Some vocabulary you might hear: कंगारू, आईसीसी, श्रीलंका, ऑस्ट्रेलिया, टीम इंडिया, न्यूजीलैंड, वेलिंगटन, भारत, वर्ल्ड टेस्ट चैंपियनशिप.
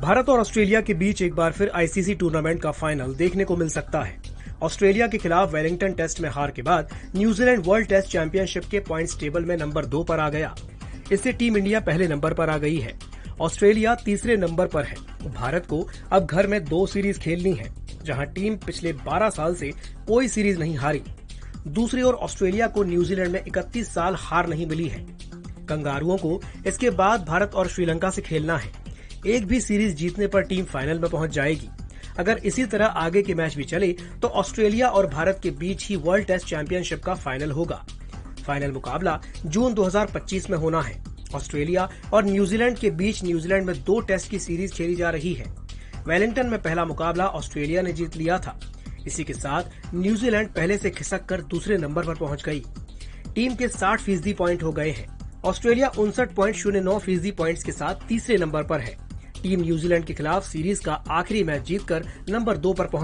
भारत और ऑस्ट्रेलिया के बीच एक बार फिर आईसीसी टूर्नामेंट का फाइनल देखने को मिल सकता है। ऑस्ट्रेलिया के खिलाफ वेलिंगटन टेस्ट में हार के बाद न्यूजीलैंड वर्ल्ड टेस्ट चैंपियनशिप के पॉइंट्स टेबल में नंबर 2 पर आ गया। इससे टीम इंडिया पहले नंबर पर आ गई है, ऑस्ट्रेलिया तीसरे नंबर पर है। भारत को अब घर में 2 सीरीज खेलनी है, जहां टीम पिछले 12 साल से कोई सीरीज नहीं हारी। दूसरी ओर ऑस्ट्रेलिया को न्यूजीलैंड में 31 साल हार नहीं मिली है। कंगारुओं को इसके बाद भारत और श्रीलंका से खेलना है। एक भी सीरीज जीतने पर टीम फाइनल में पहुंच जाएगी। अगर इसी तरह आगे के मैच भी चले तो ऑस्ट्रेलिया और भारत के बीच ही वर्ल्ड टेस्ट चैंपियनशिप का फाइनल होगा। फाइनल मुकाबला जून 2025 में होना है। ऑस्ट्रेलिया और न्यूजीलैंड के बीच न्यूजीलैंड में 2 टेस्ट की सीरीज खेली जा रही है। वेलिंगटन में पहला मुकाबला ऑस्ट्रेलिया ने जीत लिया था। इसी के साथ न्यूजीलैंड पहले से खिसक कर दूसरे नंबर पर पहुंच गई। टीम के 60% पॉइंट हो गए हैं। ऑस्ट्रेलिया 59.09% पॉइंट्स के साथ तीसरे नंबर पर है। टीम न्यूजीलैंड के खिलाफ सीरीज का आखिरी मैच जीतकर नंबर 2 पर पहुंच